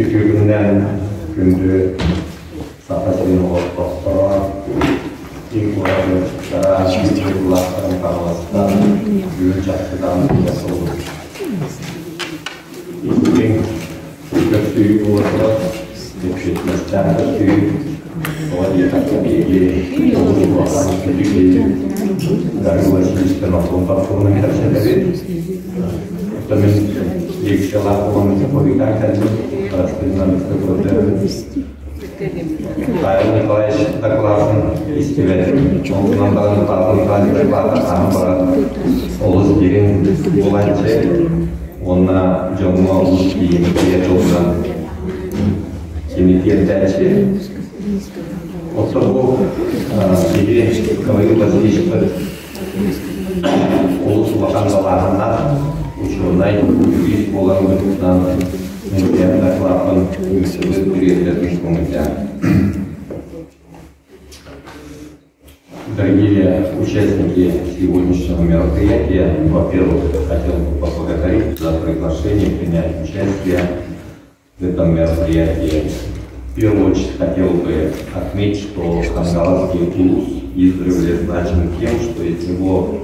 күчігінен күнді сапасының отбастыра, ең қорабын шықшара, үйде құлақтың қағыласынан, үйін жақсыдан жасылды. Естің көптігі болысыра, көпшетместен көптігі, оған етақты бейге, ұлы баған көптігі, Гавриил Васильевич Ксенофонтовтың тәрселері, También llegaba con ese policía para escribir nuestro proyecto. Павел Николаевич Николаев из Тюмени. Он нам дал на самбар, олдерин, волонтер. Он на Джамал и приезжал на Тимитер дальше. От того, где говорил Васильевич, олдерин Хангаловский. Ученый, юрист, половой музыкант, музыкант, наклапан, университет, переезд, что мы делаем. Дорогие участники сегодняшнего мероприятия, во-первых, хотел бы поблагодарить за приглашение принять участие в этом мероприятии. В первую очередь хотел бы отметить, что Хангаловский Тулус издревле значим тем, что из него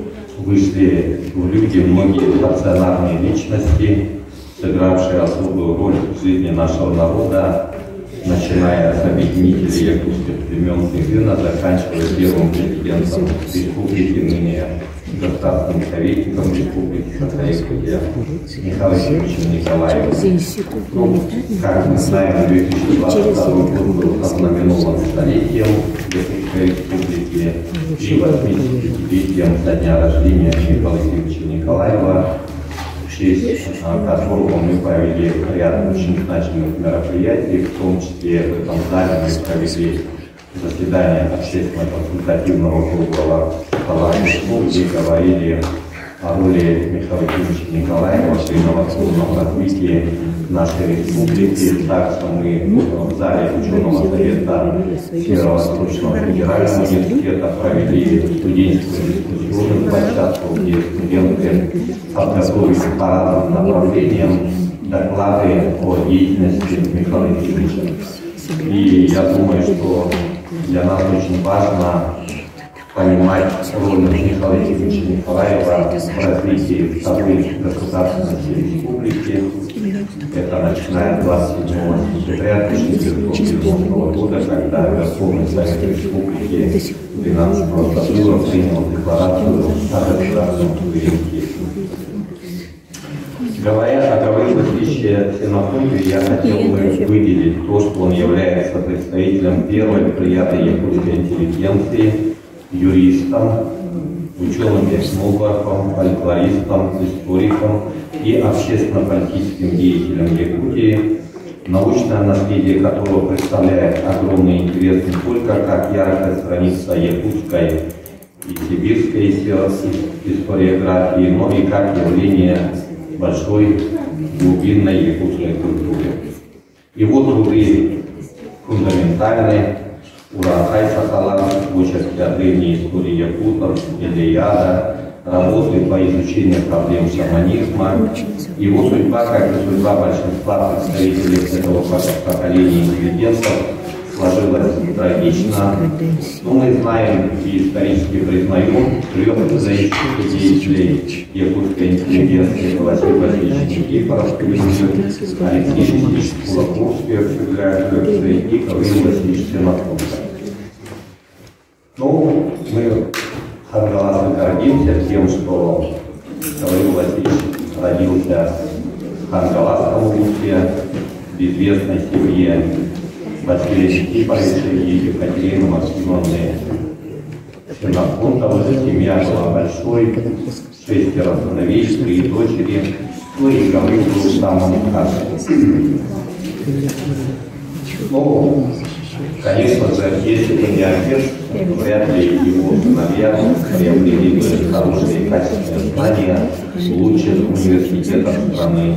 вышли в люди многие стационарные личности, сыгравшие особую роль в жизни нашего народа, начиная с объединителей якутских племен Сигина, заканчивая первым президентом республики, ныне государственным советником республики Саха-Якутия Михаилом Ефимовичем Николаевым. Ну, как мы знаем, 2022 год был ознаменован столетием Якутской республики и 80-летием со дня рождения Михаила Ефимовича Николаева, в честь которого мы провели ряд очень значимых мероприятий, в том числе в этом зале мы провели заседание общественно-консультативного круга «Палаточку», где говорили о роли Михаила Ефимовича Николаева в инновационном развитии нашей республики. Также мы в зале ученого совета Северо-восточного федерального университета провели студенческую дискуссионную площадку, где студенты подготовились по разным направлениям доклады о деятельности Михаила Ефимовича. И я думаю, что для нас очень важно понимать роль Михаила Ефимовича Николаева в развитии событий государственной республики. Это начиная с 27 сентября 1990 года, когда Верховный Совет Республики 12 года принял декларацию о государственном суверенитете. Говоря о Гаврииле Васильевиче Ксенофонтове, я хотел бы выделить то, что он является представителем первой приятной якутской интеллигенции, юристом, ученым-этнографом, фольклористом, историком и общественно-политическим деятелем Якутии, научное наследие которого представляет огромный интерес не только как яркая страница якутской и сибирской историографии, но и как явление большой глубинной якутской культуры. Его труды фундаментальны: «Ура-Атай Сахалан», «Очерки о древней истории якутов», «Эллейада», работы по изучению проблем шаманизма. Его судьба, как и судьба большинства представителей этого поколения интеллигентов, сложилась трагично. Но мы знаем и исторически признаем трех выдающихся деятелей якутской интеллигенции: Павел Васильевич Николаев, Алексей Ильич Кулаковский, и Гавриил Васильевич Ксенофонтов. Ну, мы гордимся тем, что Гавриил Васильевич родился в Хангаловском уезде, в известной семье Василия Николаевича и Екатерины Максимовны Ксенофонтовой. Семья была большой, 6 сыновей, 3 дочери, ну и Гавриил был самым старшим. Ну, конечно же, если бы не отец, вряд ли его сыновья приобрели бы хорошие качественные знания лучших университетов страны.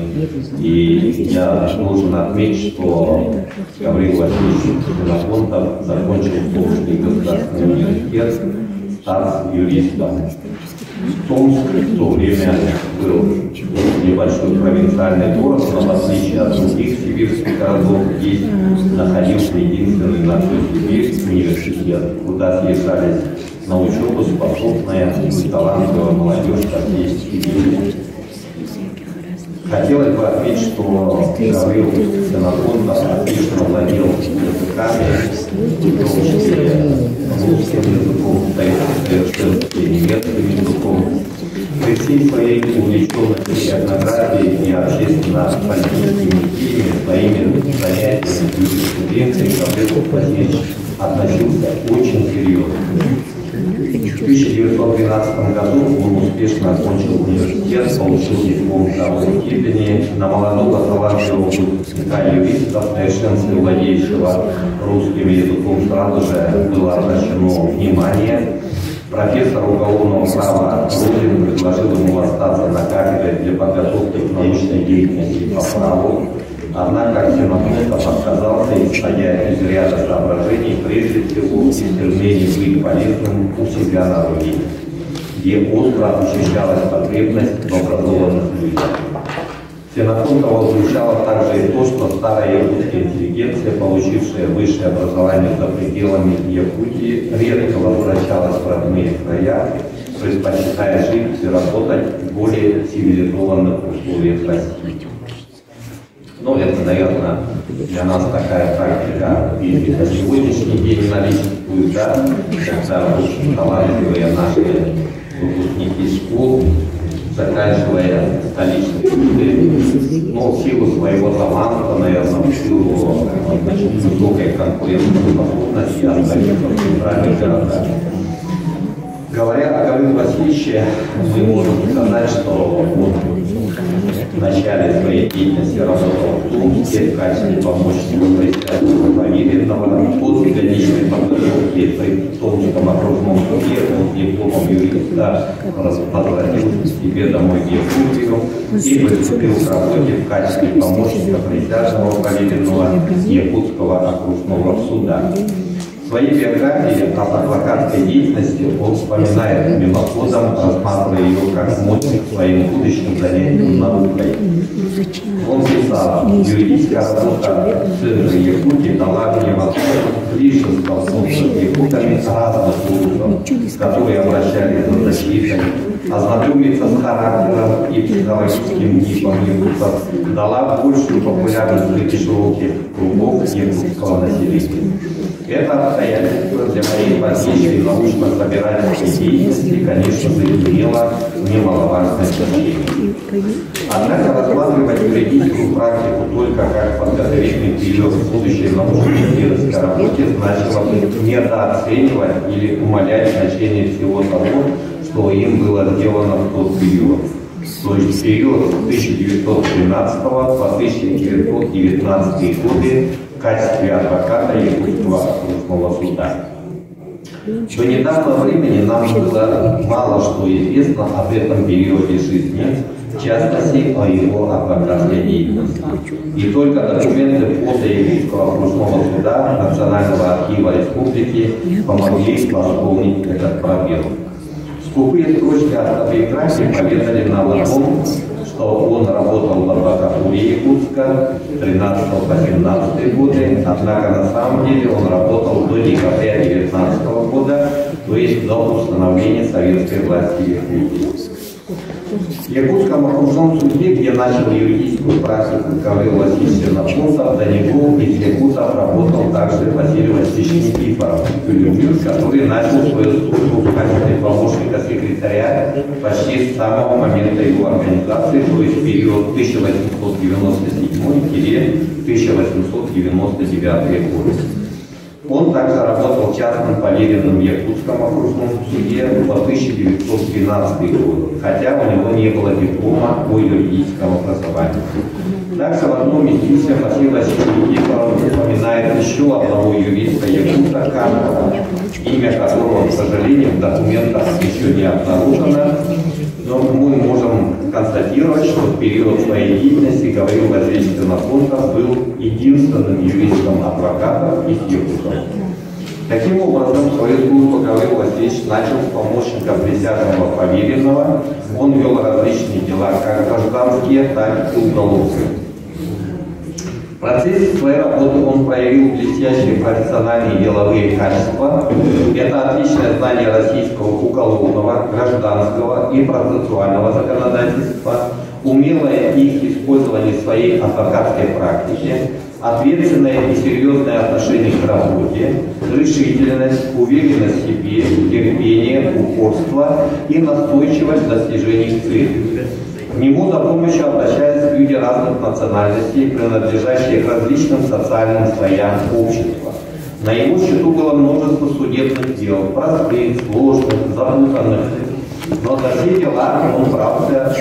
И я должен отметить, что Гавриил Васильевич Ксенофонтов закончил Солнечный государственный университет, стал юристом. Томск в то время был небольшой провинциальный город, но в отличие от других сибирских Хангаловский находился единственный большой сибирский университет, куда съезжались на учебу способная и талантливая молодежь, как есть в Сибири. Хотелось бы отметить, что Гавриил Ксенофонтов отлично владел языками, в том числе русским языком, таинственным и немецким языком. При всей своей увлеченности и этнографии и общественно-политическими идеями, своими занятиями и юриспруденцией Гавриил Васильевич относился очень серьезно. В 1912 году он успешно окончил университет, получил диплом второй степени. На молодого талантливого выпускника юриста, в совершенстве владеющего русским языком, сразу же было обращено внимание. Профессор уголовного права Рудин предложил ему остаться на кафедре для подготовки к научной деятельности по праву. Однако Ксенофонтов отказался, исходя из ряда соображений, прежде всего из стремления быть полезным у себя на родине, где остро ощущалась потребность в образованных людях. Ксенофонтова возмущало также и то, что старая якутская интеллигенция, получившая высшее образование за пределами Якутии, редко возвращалась в родные края, предпочитая жить и работать в более цивилизованных условиях России. Но это, наверное, для нас такая практика и на сегодняшний день наличествует, да, когда очень талантливые наши выпускники школ, заканчивая столичные вузы, но в силу своего таланта, наверное, в силу высокой конкурентоспособности остаются в центральных городах. Говоря о Гаврииле Васильевиче, мы можем сказать, что он в начале своей деятельности работал в Томске в качестве помощника председателя поверенного. После годичной подготовки при Томском окружном суде он дипломом юриста возвратил себе домой в Якутию и приступил к работе в качестве помощника председателя поверенного Якутского окружного суда. В своей биографии о адвокатской деятельности он вспоминает мимоходом, рассматривая ее как мощник своим будущим занятием наукой. Он писал: юридическая работа центра Якутии дала мне возможность ближе столкнуться с якутами разных вузов, которые обращались за защитой, ознакомиться с характером и психологическим типом якутов, дала большую популярность среди широких кругов якутского населения. Это обстоятельство для моей последующей научно-собирательной деятельности, конечно, заявило немаловажное значение. Однако рассматривать юридическую практику только как подготовительный период в будущей научно-исследовательской работе значило недооценивать или умалять значение всего того, что им было сделано в тот период. То есть период с 1913 по 1919 годы в качестве адвоката Якутского окружного суда. До недавнего времени нам было мало что известно об этом периоде жизни, в частности о его адвокатской деятельности. И только документы фото Якутского окружного суда Национального архива республики помогли восполнить этот пробел. Скупые строчки автобиографии поведали нам о том, что он работал в адвокатуре Якутска с 13-18 годы, однако на самом деле он работал до декабря 19 года, то есть до установления советской власти Якутии. В Якутском окружном суде, где начал юридическую практику Гавриил Васильевич Ксенофонтов, до него из якутов работал также Василий Васильевич Николаев, который начал свою службу в качестве помощника секретаря почти с самого момента его организации, то есть в период 1897-1899 года. Он также работал частным поверенным в Якутском окружном суде по 1912 году, хотя у него не было диплома по юридическому образованию. Также в одном из писем Василий Васильевич упоминает еще одного юриста Ягустака, имя которого, к сожалению, в документах еще не обнаружено, но мы можем констатировать, что в период своей деятельности Гавриил Васильевич Ксенофонтов был единственным юристом-адвокатом из якутов. Таким образом, свою службу Гавриил Васильевич начал с помощника присяжного поверенного. Он вел различные дела, как гражданские, так и уголовные. В процессе своей работы он проявил блестящие профессиональные деловые качества. Это отличное знание российского уголовного, гражданского и процессуального законодательства, умелое их использование в своей адвокатской практике, ответственное и серьезное отношение к работе, решительность, уверенность в себе, терпение, упорство и настойчивость в достижении цели. К нему за помощью обращаются люди разных национальностей, принадлежащие к различным социальным слоям общества. На его счету было множество судебных дел, простых, сложных, запутанных. Но за все дела он брался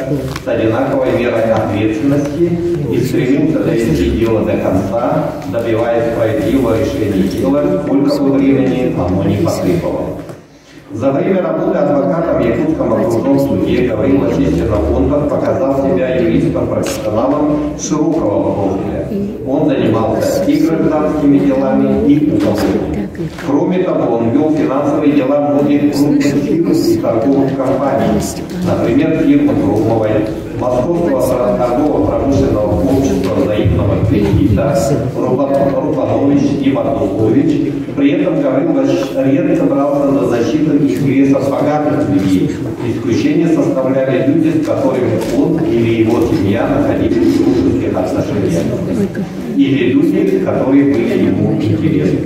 с одинаковой мерой ответственности и стремился довести дело до конца, добиваясь справедливого решения дела, сколько бы времени оно не потребовало. За время работы адвокатом в Якутском окружном суде Гавриил Васильевич Ксенофонтов показал себя юристом-профессионалом широкого профиля. Он занимался и гражданскими делами, и уголовными. Кроме того, он вел финансовые дела многих крупных фирм и торговых компаний, например, фирмы Кругловой, Московского торгового промышленного общества взаимного кредита, Рубанович и Мартукович. При этом Гавриил Васильевич собрался на защиту интересов богатых людей. Исключение составляли люди, с которыми он или его семья находились в дружеских отношениях, или люди, которые были ему интересны.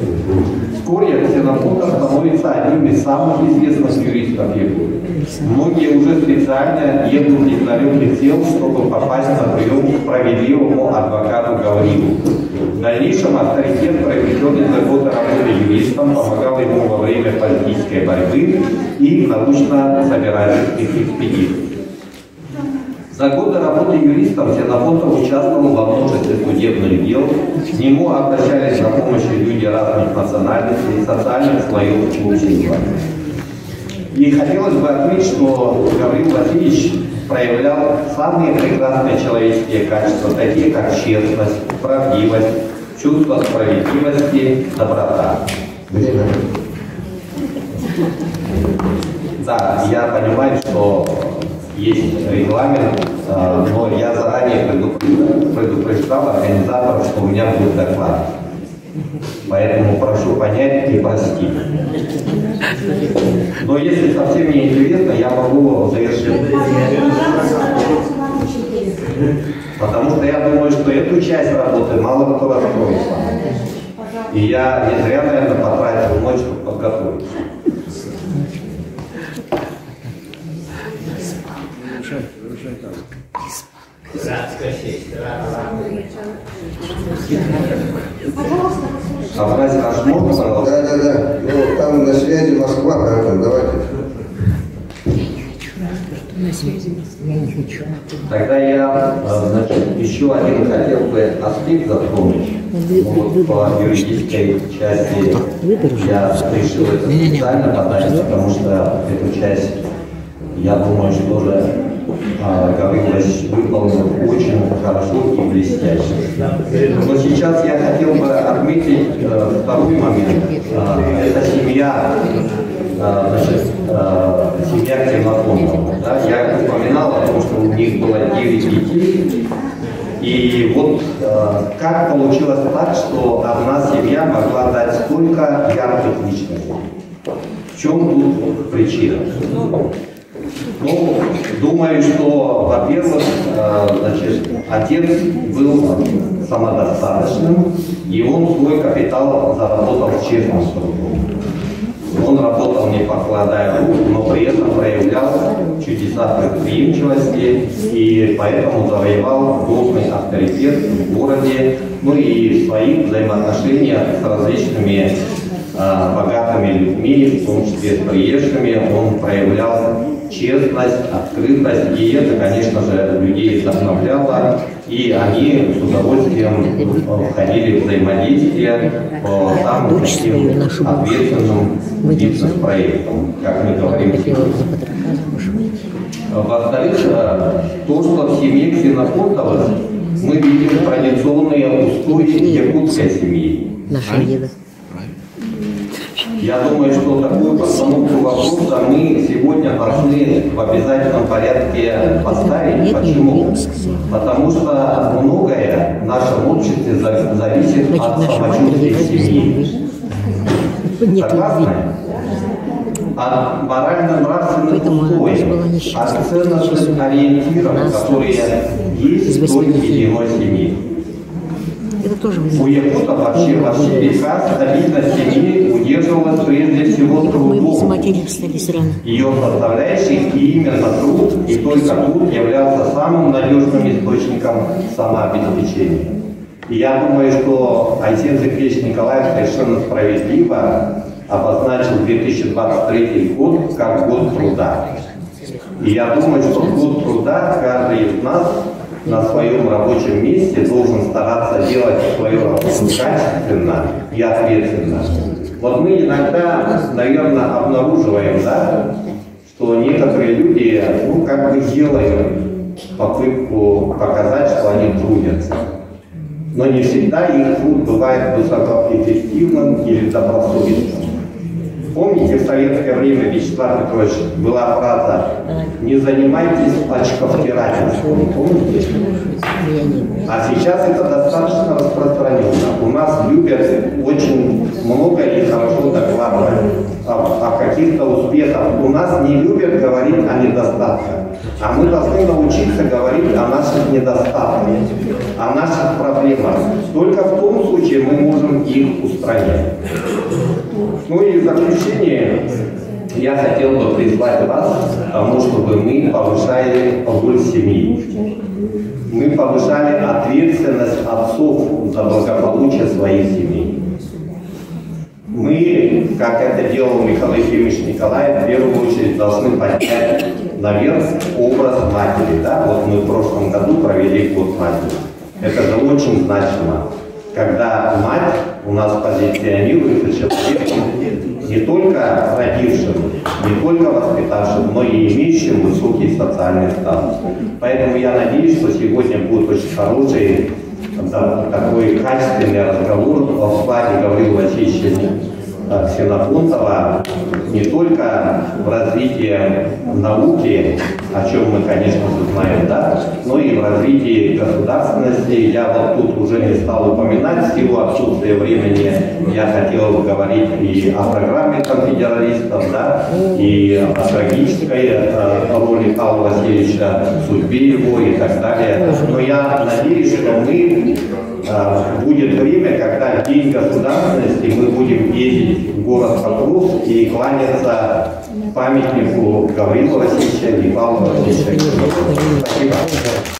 Вскоре Ксенофонтов становится одним из самых известных юристов Якутии. Многие уже специально едут из далеких сел, чтобы попасть на прием к справедливому адвокату Гавриилу. В дальнейшем авторитет, проведенный за годы работы юристом, помогал ему во время политической борьбы и научно-собирательских экспедиций. За годы работы юристом Ксенофонтов участвовал во множестве судебных дел, к нему обращались на помощь люди разных национальностей и социальных слоев общества. И хотелось бы отметить, что Гавриил Васильевич проявлял самые прекрасные человеческие качества, такие как честность, правдивость, чувство справедливости, доброта. Да, я понимаю, что есть регламент, но я заранее предупреждал организаторов, что у меня будет доклад. Поэтому прошу понять и простить. Но если совсем не интересно, я могу завершить. Потому что я думаю, что эту часть работы мало кто раскроется. И я не зря, наверное, потратил ночь, чтобы подготовиться. Собрать наш мозг, пожалуйста. Да. Ну, там на связи Москва, правда, давайте. Тогда я, значит, еще один хотел бы аспект запомнить. Вот по юридической части я решил это специально подать, потому что эту часть, я думаю, что тоже Гавриил Васильевич выполнил очень хорошо и блестяще. Но сейчас я хотел бы отметить второй момент. Это семья, семья Ксенофонтова. Да? Я упоминал о том, что у них было 9 детей. И вот как получилось так, что одна семья могла дать столько ярких личностей. В чем тут причина? Ну, думаю, что, во-первых, отец был самодостаточным, и он свой капитал заработал честным трудом. Он работал не покладая рук, но при этом проявлял чудеса предприимчивости, и поэтому завоевал должный авторитет в городе, ну и в своих взаимоотношениях с различными богатыми людьми, в том числе с приезжими, он проявлял честность, открытость, и это, конечно же, людей вдохновляло, и они с удовольствием входили в взаимодействие по самым таким ответственным бизнес-проектам, как мы говорим сегодня. Во-вторых, то, что в семье Ксенофонтова, мы видим традиционные устои якутской семьи. Я думаю, что такую постановку вопроса мы сегодня должны в обязательном порядке поставить. Почему? Потому что многое в нашем обществе зависит от самочувствия семьи. Согласны? От морально-нравственных устоев, от ценностных ориентиров, которые есть в той или иной семье. У якутов вообще века стабильность семьи удерживалась прежде всего трудом. Ее составляющий и именно труд, и только труд являлся самым надежным источником самообеспечения. И я думаю, что Айсен Закречи Николаев совершенно справедливо обозначил 2023 год как год труда. И я думаю, что в год труда каждый из нас на своем рабочем месте должен стараться делать свою работу качественно и ответственно. Вот мы иногда, наверное, обнаруживаем, да, что некоторые люди, ну, как бы делают попытку показать, что они трудятся. Но не всегда их труд бывает высокоэффективным или добросовестным. Помните, в советское время, Вячеслав Петрович, была фраза «Не занимайтесь очковтирательством». Помните? А сейчас это достаточно распространено. У нас любят очень много и хорошо докладывать о каких-то успехах. У нас не любят говорить о недостатках. А мы должны научиться говорить о наших недостатках, о наших проблемах. Только в том случае мы можем их устранять. Ну и в заключение я хотел бы призвать вас к тому, чтобы мы повышали роль семьи. Мы повышали ответственность отцов за благополучие своих семей. Мы, как это делал Михаил Ефимович Николаев, в первую очередь должны поднять наверх образ матери. Да? Вот мы в прошлом году провели год матери. Это же очень значимо. Когда мать у нас позиционируется человеком, не только родившим, не только воспитавшим, но и имеющим высокий социальный статус. Поэтому я надеюсь, что сегодня будет очень хороший, такой качественный разговор о вкладе Гавриила Васильевича Ксенофонтова не только в развитии науки, о чем мы, конечно же, знаем, да, но и в развитии государственности. Я вот тут уже не стал упоминать, в силу отсутствия времени я хотел говорить и о программе конфедералистов, да, и о трагической роли Павла Васильевича, судьбе его и так далее. Но я надеюсь, что мы будет время, когда в День государственности мы будем ездить в город Покров и кланяться памятнику Гавриила Васильевича и Павла Васильевича. Спасибо.